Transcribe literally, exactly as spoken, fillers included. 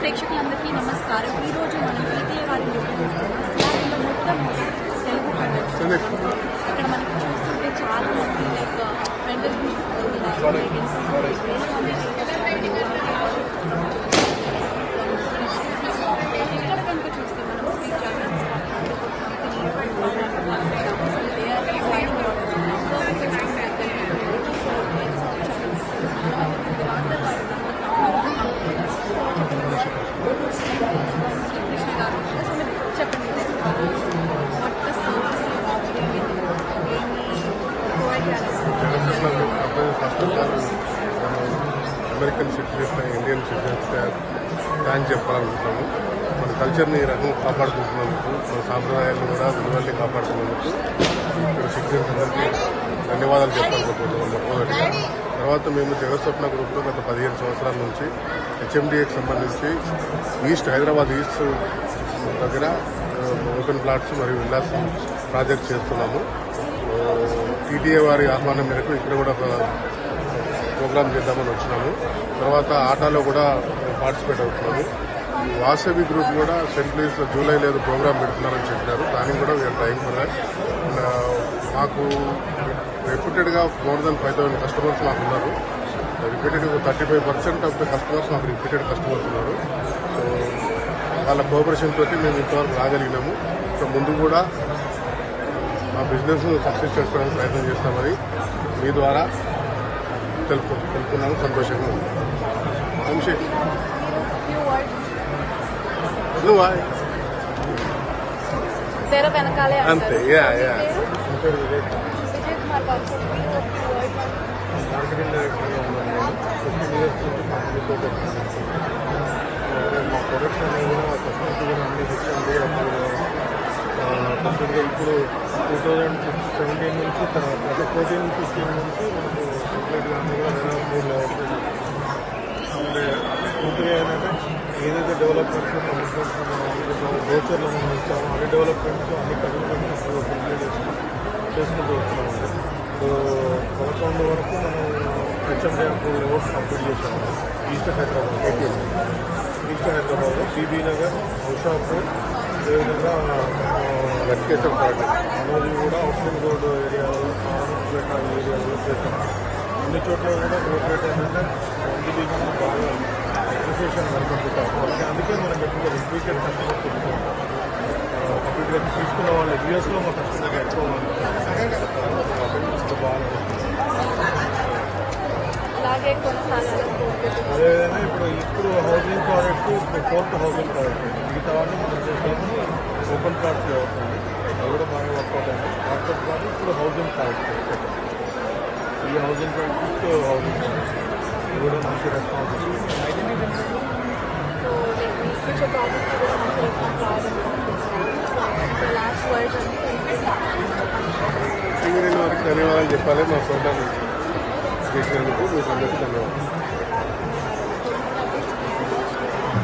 ప్రేక్షకులందరికీ నమస్కారం. ఈ రోజు మనం ద్వితీయ వారిని మొత్తం తెలుగు పండుగ ఇక్కడ మనకి చూస్తుంటే చాలా మంది లైక్ రెండల్ ఇక్కడ కనుక చూస్తే మనం American citizens Indian citizens thanks చెప్పాలనుకుంటున్నాము. మన కల్చర్ని ఈ రకంగా కాపాడుకుంటున్నందుకు, మన సాంప్రదాయాలను కూడా విలువల్ని కాపాడుతున్నందుకు ఇక్కడ సిటిజన్స్ అందరికీ ధన్యవాదాలు చెప్పాలనుకుంటున్నాం మొట్టమొదటిగా. తర్వాత మేము జగస్వప్న గ్రూప్లో గత పదిహేను సంవత్సరాల నుంచి హెచ్ఎండిఏకి సంబంధించి ఈస్ట్ హైదరాబాద్ ఈస్ట్ దగ్గర ఓపెన్ ప్లాట్స్ మరియు విల్లాస్ ప్రాజెక్ట్ చేస్తున్నాము. టీటీఏ వారి ఆహ్వానం మేరకు ఇక్కడ కూడా ఒక ప్రోగ్రామ్ చేద్దామని వచ్చినాము. తర్వాత ఆటాలో కూడా పార్టిసిపేట్ అవుతున్నాము. వాసవి గ్రూప్ కూడా సెయింట్ లూయిస్లో జూలై లేదు ప్రోగ్రామ్ పెడుతున్నారని చెప్పినారు. దానికి కూడా వీఆర్ ట్రైయింగ్ ఫర్ దాట్. మాకు రిపీటెడ్గా more than five thousand customers మాకు ఉన్నారు. రిపీటెడ్గా thirty five percent of the customers మాకు రిపీటెడ్ కస్టమర్స్ ఉన్నారు. సో వాళ్ళ కోఆపరేషన్ తోటి మేము ఇంతవరకు రాగలిగినాము. సో ముందు కూడా మా బిజినెస్ సక్సెస్ చేసుకోవడానికి ప్రయత్నం చేస్తామని మీ ద్వారా తెలుపు తెలుపుకున్నాము సంతోషంగా ఉంది. వంశేష్ అంతే. యా యా మా ప్రొడక్ట్స్ అనేవి కూడా కస్టమర్స్ కూడా అన్ని తెచ్చింది. అప్పుడు కంప్లీట్గా ఇప్పుడు టూ థౌజండ్ సెవెంటీన్ నుంచి తర్వాత అంటే ఫోర్టీన్ ఫిఫ్టీన్ నుంచి మనకు కంప్లీట్గా అన్నీ కూడా రెండు మూడు అంటే పూర్తిగా ఏంటంటే ఏదైతే డెవలప్మెంట్స్ మనం ఫ్యూచర్లో మనం ఇస్తామో అన్ని డెవలప్మెంట్స్ అన్ని కమిట్మెంట్స్ కంప్లీట్ చేస్తాం చేసుకుంటూ వస్తున్నాం. సో పదకొండు వరకు మనం హెచ్ఎండి అప్పుడు లెవెల్స్ కంప్లీట్ చేసాము. ఈస్ట్ హైదరాబాద్ ఏపీ ఈస్ట్ హైదరాబాద్లో బీబీ నగర్, హుషాపూర్, అదేవిధంగా వెంకటేశ్వర పాటు అనేది కూడా అవుట్స్కర్ట్స్ రోడ్ ఏరియాలో ఆరంపేట ఏరియాలో చేస్తాం. అన్ని చోట్ల కూడా రోడ్పేట ఏంటంటే మంది బీచ్ని బాగా అప్రిసియేషన్ కనుకుంటుంటాం. వాళ్ళకి అందుకే మనకి ఎక్కువగా రిపీటెడ్ కస్టమర్స్ తీసుకుంటాం. రిపీటెడ్ తీసుకున్న వాళ్ళు యూఎస్లో మా కస్టమర్గా ఎక్కువ బాగా అలాగే కొనసాగాలని. అదేవిధంగా ఇప్పుడు ఇప్పుడు హౌసింగ్ ప్రాజెక్ట్ ఇప్పుడు ఫోర్త్ హౌసింగ్ ప్రాజెక్ట్ మిగతా వాళ్ళు మనం చేస్తాము ఓపెన్ ప్లాట్స్ అవుతుంది. అది కూడా బాగా వర్కౌట్ అయింది. వర్కౌట్ కానీ ఇప్పుడు హౌసింగ్ ప్రాజెక్ట్ ఈ housing project fifth housing project ఇది కూడా మంచి రెస్పాన్స్ వారికి ధన్యవాదాలు చెప్పాలి. మా ప్రోగ్రామ్ చేసినందుకు మీకు అందరికీ ధన్యవాదాలు.